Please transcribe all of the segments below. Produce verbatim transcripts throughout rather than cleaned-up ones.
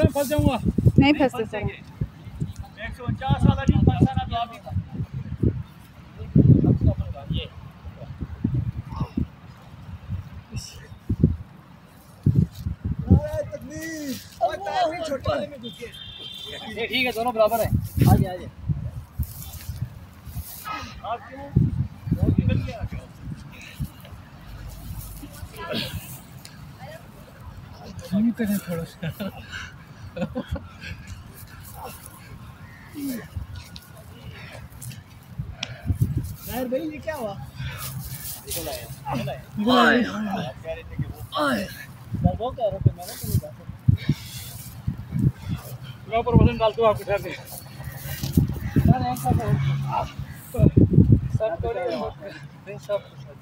Video में फंस जाऊंगा। नहीं फंसते सर। एक सौ उनचास वाला भी फंसना भी आप ही ये नारे तकबीर और ताकबीर छोटे वाले में घुस गए। ठीक है दोनों बराबर है। आ जा आ जा आप क्यों और निकल के आ जाओ। नहीं तो नहीं थोड़ा सा यार भाई ये क्या हुआ? निकल आया निकल आया प्यारे थे कि वो आए मैं वो कह रहा हूं कि मैंने तो नहीं जाता मैं पर वजन डालता हूं आपके घर पे सर एक साथ आप सर थोड़ी नहीं सब कुछ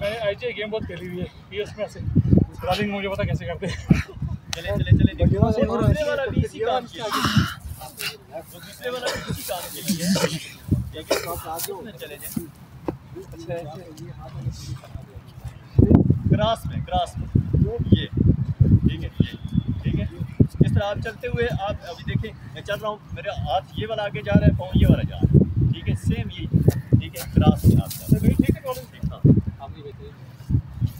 मैंने आईजे गेम बहुत खेली हुई है पीएस में से स्क्रॉलिंग मुझे पता कैसे करते हैं। चले चले चले दूसरे वाला भी इसी काम के आगे दूसरे वाला भी इसी काम के लिए है कि आप आ जाओ चले जाएं। ग्रास में ग्रास में ये ठीक है ये ठीक है इस तरह आप चलते हुए आप अभी देखें मैं चल रहा हूं मेरे हाथ ये वाला आगे जा रहा है पांव ये वाला जा रहा है ठीक है सेम ये ठीक है ग्रास में आप चल रहे हो ठीक है प्रॉब्लम ठीक था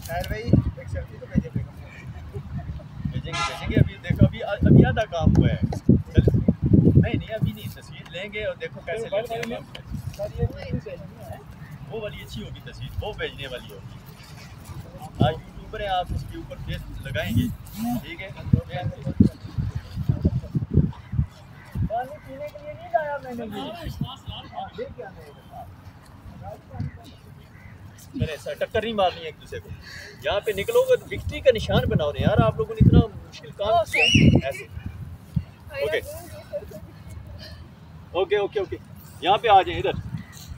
भाई एक सेल्फी तो भेजेंगे भेजेंगे अभी देखो अभी अभी आधा काम हुआ है नहीं नहीं अभी नहीं तस्वीर लेंगे और देखो कैसे लेते हैं सर ये वो वाली अच्छी होगी तस्वीर वो भेजने वाली होगी आज यूट्यूबर है आप उसके ऊपर फेस लगाएंगे ठीक है पानी पीने के लिए नहीं लाया मैंने ऐसा टक्कर नहीं मारनी है एक दूसरे को यहाँ पे निकलोगे तो विक्ट्री का निशान बनाओ रहे यार आप लोगों ने इतना मुश्किल काम किया ऐसे ओके ओके ओके ओके यहाँ पे आ जाए इधर।